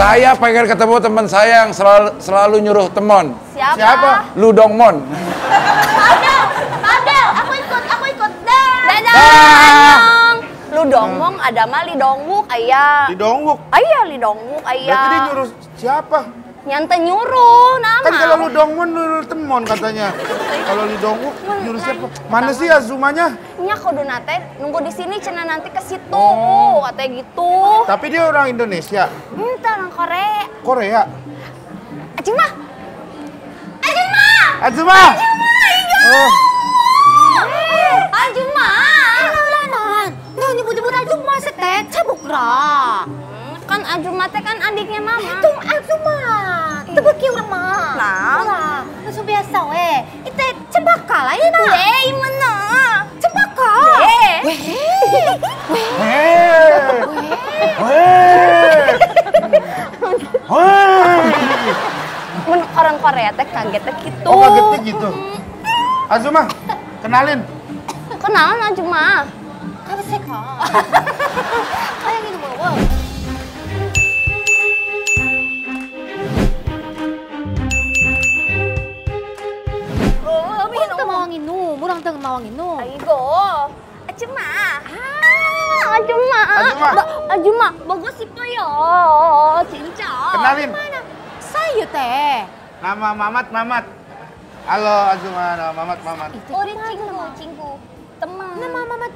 Saya pengen ketemu teman saya yang selalu nyuruh temon. Siapa? Ludongmon. Padel, aku ikut. Dadah. Ludongmon ada mah Lidongwuk ayah. Lidongwuk. Ayah Lidongwuk ayah. Berarti dia nyuruh siapa? Nyantai nyuruh nama. Kan kalau Ludongmon nyuruh temon katanya. Kalau Lidongwuk nyuruh siapa? Mana sih azumanya? Nya kudu nate nunggu di sini cenah nanti ke situ katanya gitu. Tapi dia orang Indonesia. Entah orang Korea. Korea. Azuma. Azuma. Nyebut-nyebut Azuma teh cabuk lah. Kan Azuma teh kan adiknya mama. Itu Azuma. Itu beki mama. Lah, itu biasa we. Itu Cempaka lah ya nah. Weh, mana? Cempaka. Weh. Mun orang Korea teh kagetnya gitu. Oh, kagetnya gitu. Azuma, kenalin. Kenalan Azuma. Kayak gini wow. Murang teng mawangin nu, murang teng mawangin nu. Aigo, Azuma, bagus sih payo, cinca. Kenalin. Saya teh. Nama Mamat. Halo Azuma, nama Mamat. Oh, cinggu, teman. Nama Mamat.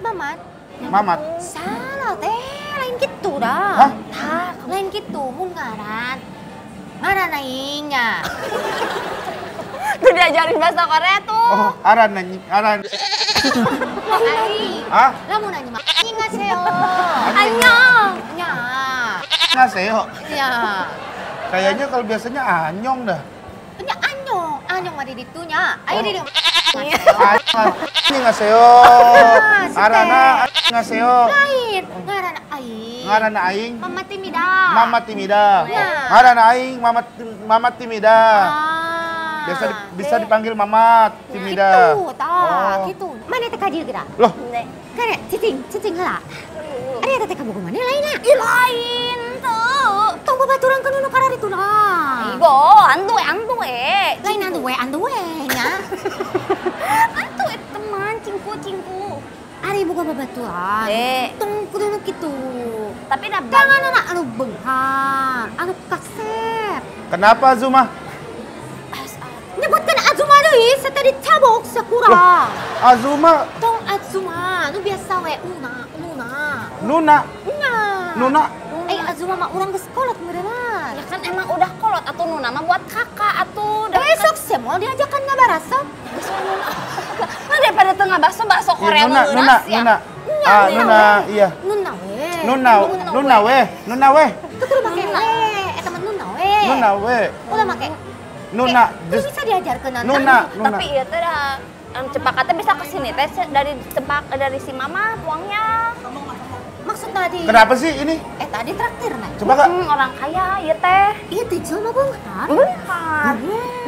Mamat. Salah teh, lain gitu dah. Hah? Tah, lain gitu, mungaran. Ngaran aing nya. Tuh diajarin bahasa Korea tuh. Oh, aran. Aing. Hah? Lamun nanya mah. Annyeonghaseyo. Annyeonghaseyo. Iya. Kayaknya kalau biasanya anyong dah. Punya anyong mah di ditunya. Aing di Annyeonghaseyo. Arana Annyeonghaseyo. Lain. Ngarana aing. Ngarana aing. Mama timida. Ngarana aing mama timida. Biasa bisa dipanggil mama timida. Gitu. Mana teh kadir geura? Loh. Kan cicing heula. Ari eta teh kabogo mana lainna? Ih lain tuh. Tong babaturan kana nu karari tuna. Igo, andu we. Lain andu we nya. Andu teman cingku. Ari boga babatuan. Tong kudu kitu. Tapi da jangan anu benghang, anu kasep. Kenapa Azuma? Nyebutkan Azuma deui, satadi cabok sakura. Azuma. Tong Azuma, nu biasa we Nuna. Eh Azuma mah urang geus kolot meureuna. Ya kan emang udah kolot atuh Nuna mah buat kakak atuh. Besok sih mau diajakan ngabaraso. Nah daripada tengah bakso Korea lunas ya. Nuna, iya. Itu pakai we, teman Nuna we. Ulah make. Nuna, bisa diajarkeun Nuna. Tapi ieu teh Cempaka teh bisa ke sini teh dari si Mama tuangnya. Maksud tadi. Kenapa sih ini? Tadi traktir nah. Coba orang kaya ieu teh. Ieu teh jelema beunghar. Beunghar.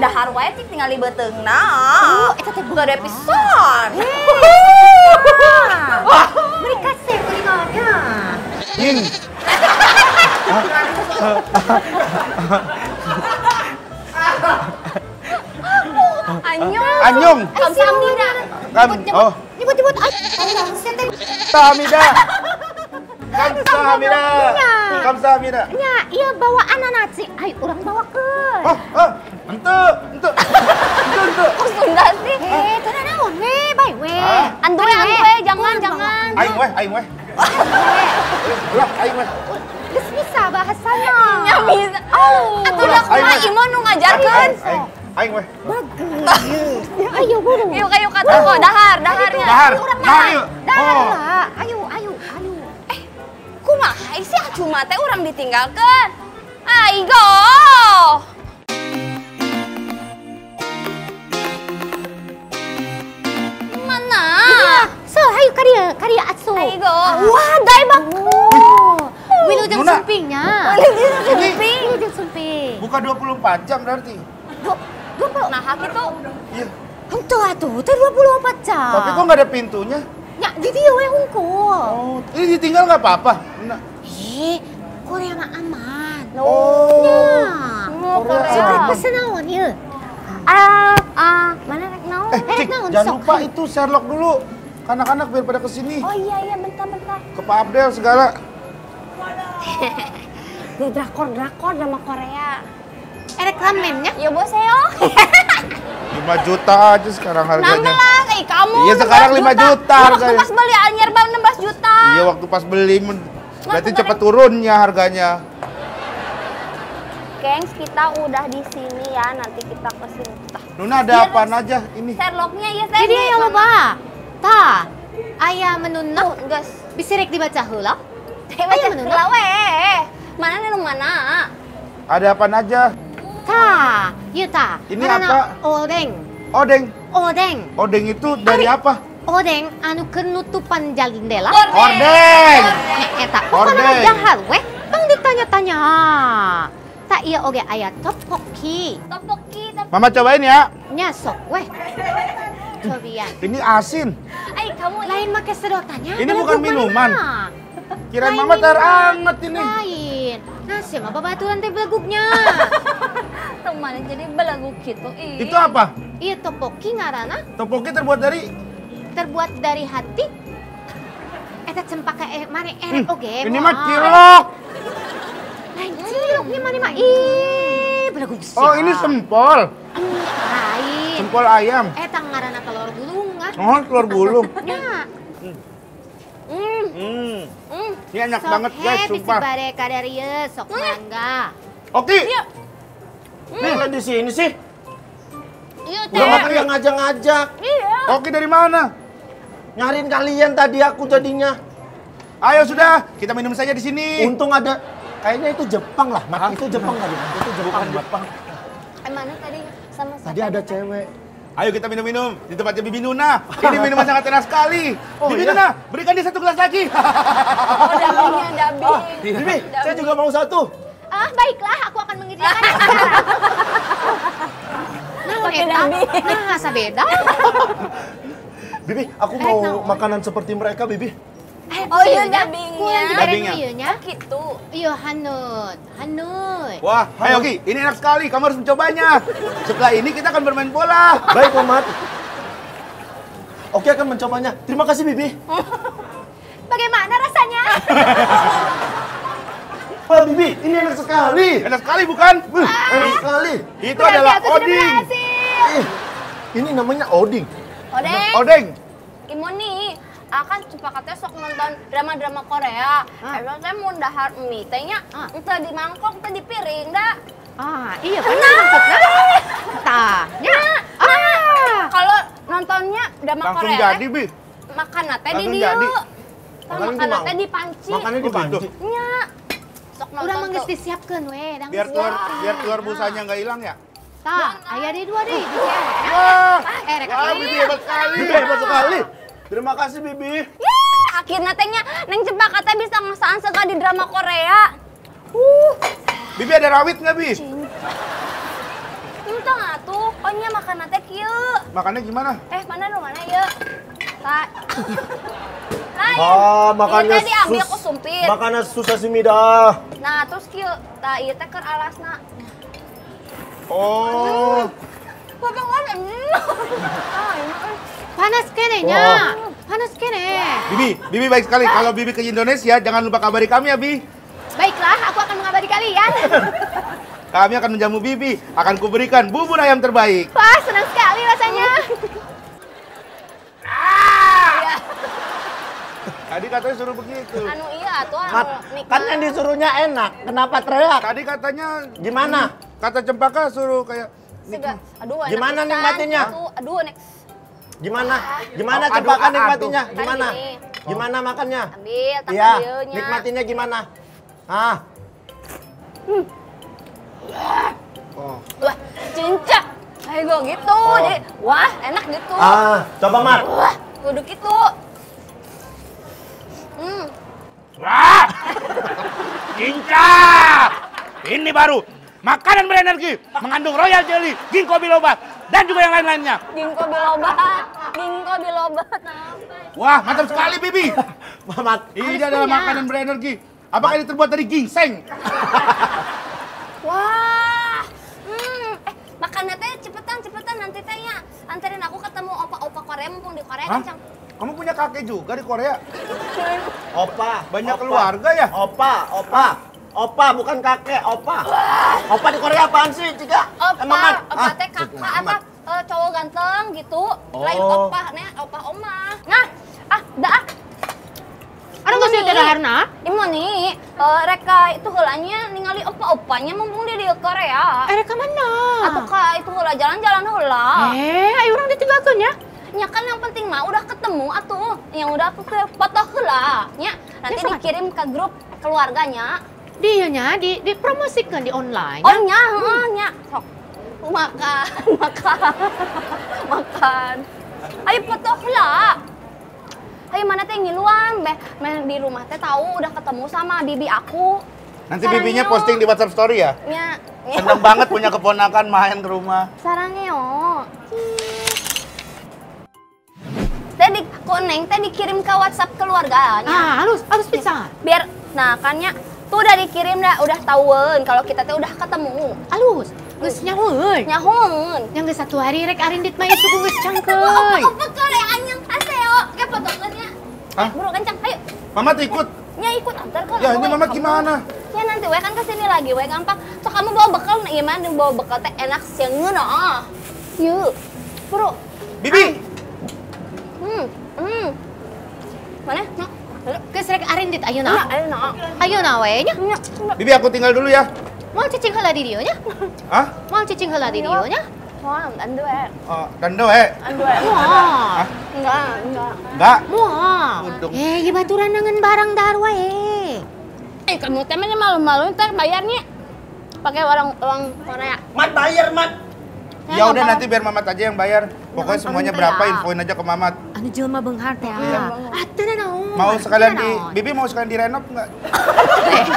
Dahar wae cik tingali beuteungna. Eta teh gede pisan. Beri kasih kulinernya. Nin. Anyong. Kamsahamnida. Oh. Nyebut-nyebut. Kamsahamnida. Kamsahamnida. Nya, iya bawa anak sih. Ayo orang bawa ke. Entu. Kok Sunda sih? Tara naon we, bae we. Andu we, jangan. Aing we. Aing we. Geus bisa bahasanya. Nya bisa. Atuh da kumaha imah nu ngajarkeun? Aing we. Bagus. Ayo buru. Ayo ka toko daharnya. Dahar. Ayo. Kumaha sih Azuma teh urang ditinggalkeun. Aigo. Mana? So, ayo karya Atsu. Aigo. Wah, dai bagus. Wilujeng sumpingnya. Wilujeng sumping. Buka 24 jam berarti. Nah, gitu. Iya. Henteu atuh, teh 24 jam. Tapi kok enggak ada pintunya? Ya, di dieu we hungkul. Oh, ini ditinggal enggak apa-apa. Nah. Korea mah aman. Korea. Pesen naon ieu? Mana rek naon? Cik, jangan lupa itu Sherlock dulu. Kanak-kanak biar pada kesini. Oh iya, bentar. Ke Pak Abdel segala. Waduh. Drakor drama Korea. Rek ramennya? Ya boseo. 5 juta aja sekarang harganya. 16, kamu. Iya sekarang 5 juta. Waktu pas beli anyar bang 16 juta. Iya waktu pas beli, berarti cepat turunnya harganya. Gengs, kita udah di sini ya, nanti kita kesini. Nuna ada apaan aja ini? Sherlocknya ya saya. Jadi yang apa? Ta, ayah menunah. Guys, bisa rek dibaca heula? Baca heula we. Mana nih mana? Ada apaan aja? Ta, iya ta. Ini apa? Odeng. Odeng. Odeng. Odeng itu dari apa? Odeng, anu kenutupan jendela. Odeng. Eta. Odeng. Jahal, weh. Bang ditanya-tanya. Tak iya oge ayat topoki. Mama cobain ya. Nyasok, weh. Cobian. Ini asin. Ay, kamu lain pakai sedotannya. Ini bukan minuman. Kirain mama teranget ini. Lain. Nasi mah babaturan teh belaguknya. Teman jadi belaguk gitu. Itu apa? Iya topoki ngarana. Topoki terbuat dari hati. Eta cempaka mare erek oge. Ini mah cilok. Lain ciloknya mare mah belaguk sih. Oh, ini sempol. Lain. Sempol ayam. Eta ngarana telur gulung kan? Oh, telur gulung. Ya. Ini enak banget guys, sumpah. Barek kadarieu sok mangga. Oke. Nih, kan di sini sih. Iya, teh. Udah makan yang ngajak-ngajak. Iya. Oke, dari mana? Nyariin kalian tadi aku jadinya. Ayo sudah, kita minum saja di sini. Untung ada. Kayaknya itu Jepang lah. Mak, itu Jepang tadi. Itu Jepang. Mana tadi sama siapa? Tadi ada cewek. Ayo kita minum-minum di tempatnya Bibi Nuna. Ini minuman sangat enak sekali. Bibi Nuna, berikan dia 1 gelas lagi. Oh, dabinya, dabi. Oh, Bibi, saya juga mau 1. Ah, baiklah, aku akan mengizinkan. Pakai dabi. Nah, rasa beda. Bibi, aku mau makanan seperti mereka, Bibi. Oh iya, dabinya. Gitu. Iya, hanut. Wah, ayo Ki, ini enak sekali. Kamu harus mencobanya. Setelah ini kita akan bermain bola. Baik, Omat. Oke, akan mencobanya. Terima kasih, Bibi. Bagaimana rasanya? Wah, Bibi, ini enak sekali. Enak sekali, bukan? Enak sekali. Itu adalah oding. Ini namanya oding. Odeng. Kimoni. Akan cempakatnya sok nonton drama-drama Korea. Emang saya mau dahar mie, tehnya itu di mangkok, itu di piring, dah. Iya, benar. Tanya. Kalau nontonnya drama langsung Korea, jadi, Bi. Makanan teh di dieu. Makanan teh di panci. Makannya di panci. Nya. Sok nonton. Udah manggeus disiapkeun we, biar keluar busanya enggak hilang ya. Tah, aya di 2 deui. Wah. Rek kali. Hebat sekali. Terima kasih, Bibi. Yeay, akhirnya tehnya Neng Cempaka bisa ngasaan suka di drama Korea. Bibi ada rawit nggak, Bi? Itu nggak tuh, ohnya makanan teh kieu. Makannya gimana? Mana ya? Tak. Ah, makannya tadi ambil aku sumpit. Makannya susah sih dah. Nah, terus kieu. Tak, iya teh keur alasna. Oh. Potongan. Panas kenenya, panas kene. Bibi baik sekali. Kalau Bibi ke Indonesia, jangan lupa kabari kami ya, Bi. Baiklah, aku akan mengabari kalian. Kami akan menjamu Bibi, akan kuberikan bubur ayam terbaik. Wah, senang sekali rasanya. Tadi katanya suruh begitu. Anu iya tuh. Kan yang disuruhnya enak, kenapa teriak? Tadi katanya gimana? Kata Cempaka suruh kayak. Aduh, gimana nikmatinya? Aduh, Gimana Cempaka nikmatinya? Gimana makannya? Ambil, tangan dieunya. Nikmatinya gimana? Wah, cincak. Kayak gue gitu. Jadi, wah, enak gitu. Coba, Mat. Wah, kudu gitu. Wah! Cincak! Ini baru makanan berenergi, mengandung royal jelly, ginkgo biloba, dan juga yang lain-lainnya. Ginkgo biloba. Wah, mantap sekali, Bibi. Ini adalah makanan berenergi. Apakah ini terbuat dari ginseng? Wah, makannya teh cepetan nanti tehnya anterin aku ketemu opa-opa Korea mumpung di Korea kan, Cang. Kamu punya kakek juga di Korea? Opa, banyak opa. Keluarga ya? Opa. Opa bukan kakek, opa. Wah. Opa di Korea apaan sih, Cika? Opa teh kakak apa cowok ganteng gitu. Oh. Lain opa, nih opa oma. Nah, dah. Aduh nggak sih ada Herna? Imoni, mereka itu hulanya ningali opa-opanya mumpung dia di Korea. Mereka mana? Atau kah itu hula jalan-jalan hula? Ayo orang ditinggalkan ya? Ya kan yang penting mah udah ketemu atuh, yang udah aku foto hula, ya nanti ya, dikirim ke grup keluarganya. Dianya dipromosikan di online. Oh ya, ya. Sok makan. Ayo foto hula. Ayo mana teh ngiluan, di rumah teh tahu udah ketemu sama bibi aku. Nanti sarang bibinya yo posting di WhatsApp story ya? Iya. Seneng banget punya keponakan main ke rumah. Sarangnya yo. Tadi koneng teh dikirim ke WhatsApp keluarganya. Harus pisan. Biar nah kannya tuh udah dikirim dah, udah tahuan kalau kita teh udah ketemu. Halus. Geus nyahoeun. Nyahoeun. Yang geus satu hari rek arindit mah suku geus cangkeun. Opa Korea nya aseo. Ke fotokeunnya. Buru kencang, ayo. Mama tuh ikut. Ya ikut antar kok. Ya ini mama gimana? Ya nanti we kan kesini lagi, we gampang. So kamu bawa bekal gimana? Bawa bekal teh enak siangeun ah. Yuk. Buru. Bibi. Mana? No. Geus rek arindit ayeuna. Ayeuna we nya. Bibi aku tinggal dulu ya. Mau cicing heula di dieu nya? Hah? Mau cicing heula di dieu nya? Moal dan doe. Oh, dan doe. An doe. Moal. Enggak. Moal. Eh, ieu baturan nangan barang dahar wae. Eh, kamu teh mah malu-maluin teh bayarnya pakai uang Korea. Mat bayar, Mat. Ya udah nanti biar Mamat aja yang bayar. Pokoknya semuanya berapa infoin aja ke Mamat. Anu jelema beunghar teh. Atuh naon? Mau sekalian di Bibi mau sekalian direnov enggak?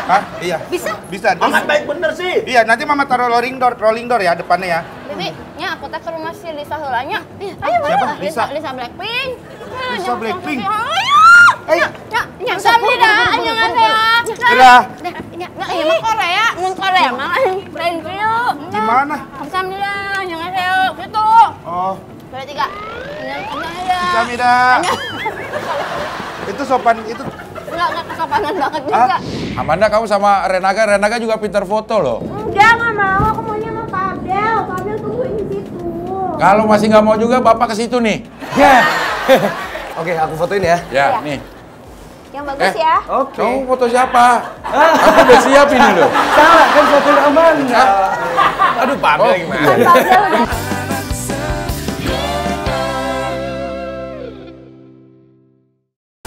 Hah? Iya. Bisa. Mamat baik bener sih. Iya, nanti Mamat taruh rolling door ya depannya ya. Bibi, nya aku teh ke rumah si Lisa heula nya. Ayo mana? Lisa Blackpink. Lisa Blackpink. Ayo. Nya sambil dah, nya ngarep. Udah. Nya mah Korea, mun Korea mah lain dulu. Gimana? Sambil dah. Gitu. Oh. Berarti Kak. Kamida. Itu sopan itu. Enggak kesopanan banget juga. Amanda kamu sama Renaga juga pintar foto loh. Enggak mau, aku maunya sama Fadel. Fadel tungguin di situ. Kalau masih nggak mau juga Bapak ke situ nih. Ya. Oke, aku fotoin ya. Ya, nih. Yang bagus ya. Oke. Kamu foto siapa? Aku udah siap ini loh. Salah, kan fotoin Amanda. Aduh, Fadel gimana?